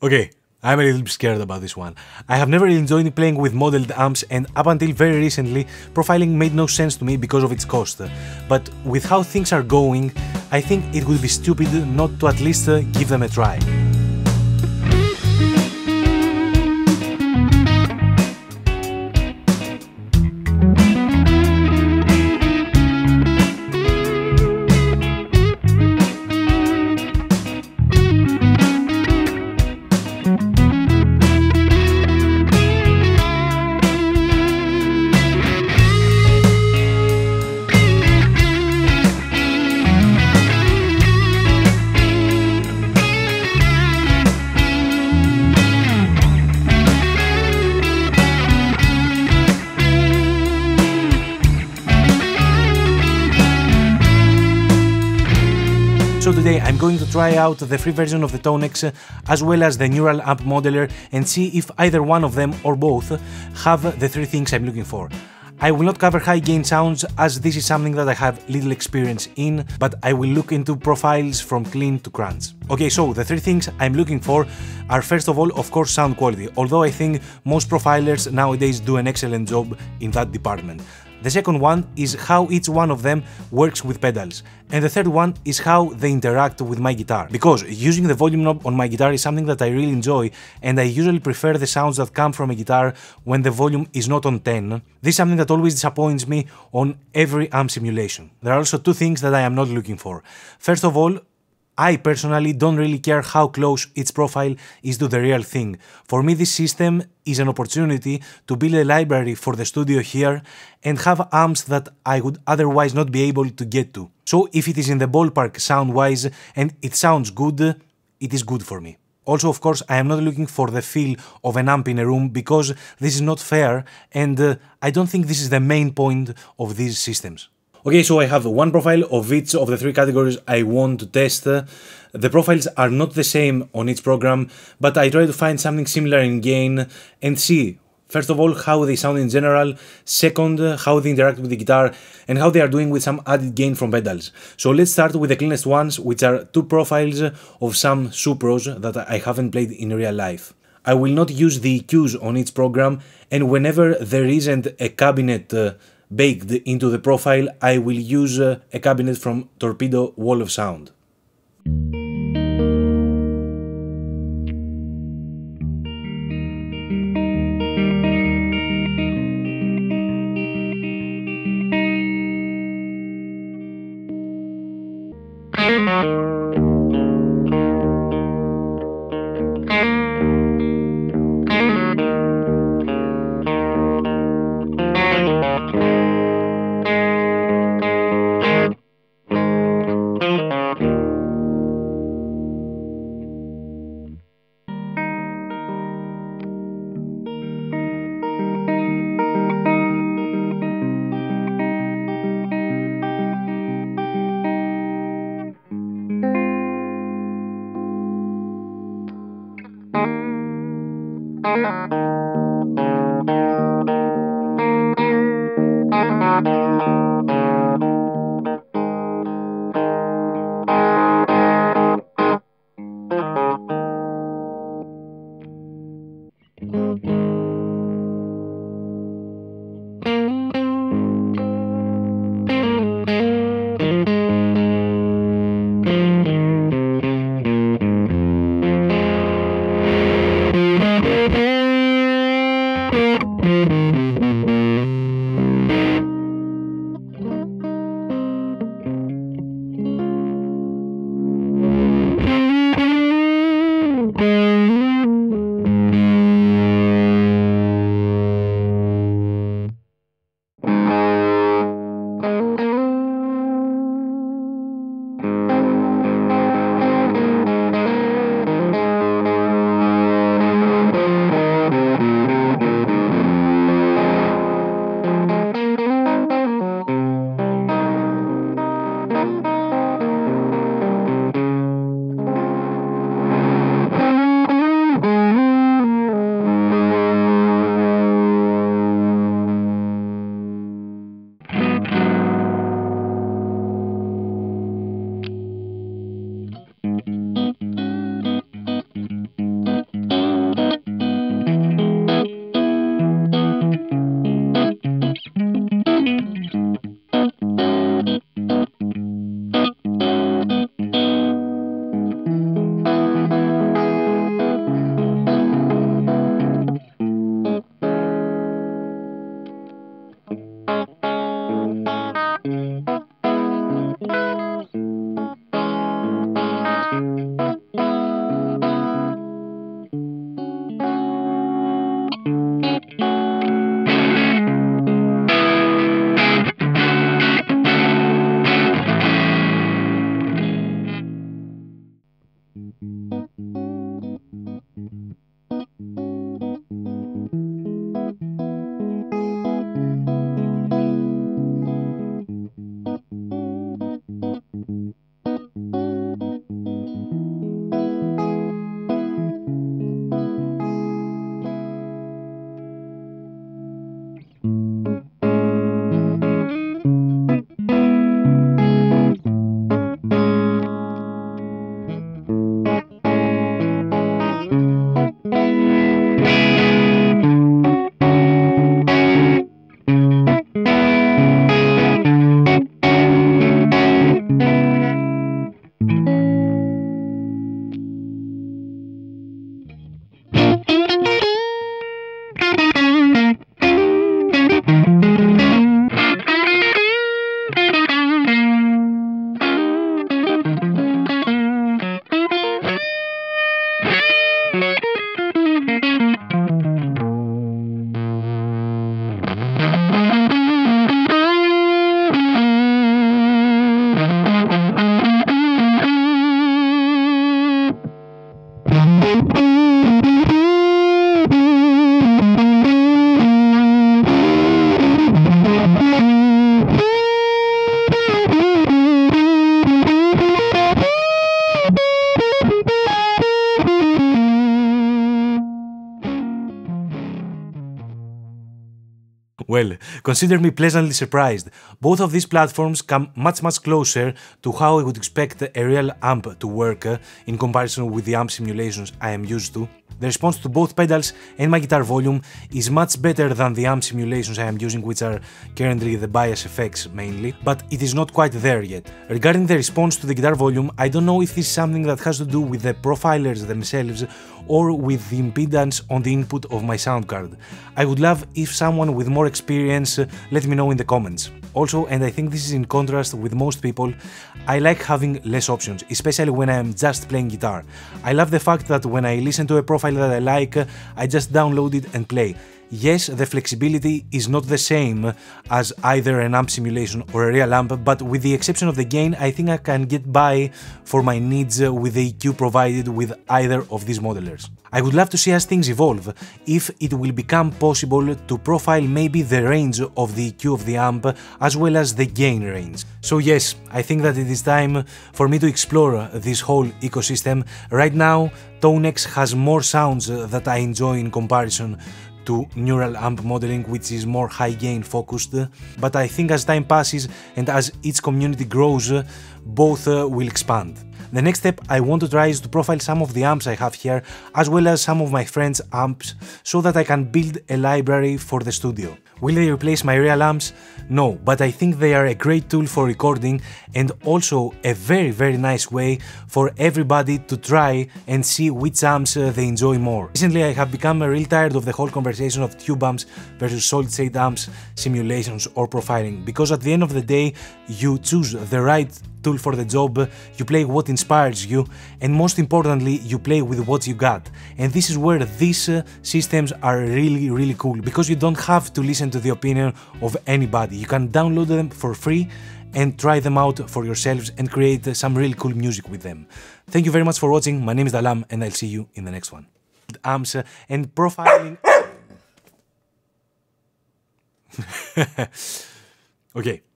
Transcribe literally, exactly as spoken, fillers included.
Okay, I'm a little bit scared about this one. I have never enjoyed playing with modeled amps, and up until very recently, profiling made no sense to me because of its cost. But with how things are going, I think it would be stupid not to at least give them a try. So today I'm going to try out the free version of the ToneX as well as the Neural Amp Modeler and see if either one of them or both have the three things I'm looking for. I will not cover high gain sounds as this is something that I have little experience in, but I will look into profiles from clean to crunch. Okay, so the three things I'm looking for are, first of all, of course, sound quality, although I think most profilers nowadays do an excellent job in that department. The second one is how each one of them works with pedals. And the third one is how they interact with my guitar. Because using the volume knob on my guitar is something that I really enjoy, and I usually prefer the sounds that come from a guitar when the volume is not on ten. This is something that always disappoints me on every amp simulation. There are also two things that I am not looking for. First of all, I personally don't really care how close its profile is to the real thing. For me, this system is an opportunity to build a library for the studio here and have amps that I would otherwise not be able to get to. So if it is in the ballpark sound-wise and it sounds good, it is good for me. Also, of course, I am not looking for the feel of an amp in a room because this is not fair, and uh, I don't think this is the main point of these systems. Okay, so I have one profile of each of the three categories I want to test. The profiles are not the same on each program, but I try to find something similar in gain and see, first of all, how they sound in general, second, how they interact with the guitar, and how they are doing with some added gain from pedals. So let's start with the cleanest ones, which are two profiles of some Supros that I haven't played in real life. I will not use the E Qs on each program, and whenever there isn't a cabinet uh, baked into the profile, I will use uh, a cabinet from Torpedo Wall of Sound. Thank you. Well, consider me pleasantly surprised. Both of these platforms come much much closer to how I would expect a real amp to work uh, in comparison with the amp simulations I am used to. The response to both pedals and my guitar volume is much better than the amp simulations I am using, which are currently the Bias F X mainly, but it is not quite there yet. Regarding the response to the guitar volume, I don't know if this is something that has to do with the profilers themselves or with the impedance on the input of my sound card. I would love if someone with more experience uh, let me know in the comments. Also, and I think this is in contrast with most people, I like having less options, especially when I am just playing guitar. I love the fact that when I listen to a profile that I like, I just download it and play. Yes, the flexibility is not the same as either an amp simulation or a real amp, but with the exception of the gain, I think I can get by for my needs with the E Q provided with either of these modelers. I would love to see as things evolve, if it will become possible to profile maybe the range of the E Q of the amp as well as the gain range. So yes, I think that it is time for me to explore this whole ecosystem. Right now, ToneX has more sounds that I enjoy in comparison to neural amp modeling, which is more high gain focused, but I think as time passes and as its community grows, both will expand. The next step I want to try is to profile some of the amps I have here, as well as some of my friends' amps, so that I can build a library for the studio. Will they replace my real amps? No, but I think they are a great tool for recording and also a very very nice way for everybody to try and see which amps they enjoy more. Recently I have become really tired of the whole conversation of tube amps versus solid state amps, simulations or profiling, because at the end of the day you choose the right tool for the job, you play what inspires you, and most importantly you play with what you got. And this is where these uh, systems are really really cool, because you don't have to listen to the opinion of anybody. You can download them for free and try them out for yourselves and create uh, some really cool music with them. Thank you very much for watching. My name is Dalam and I'll see you in the next one. Amps uh, and profiling. Okay.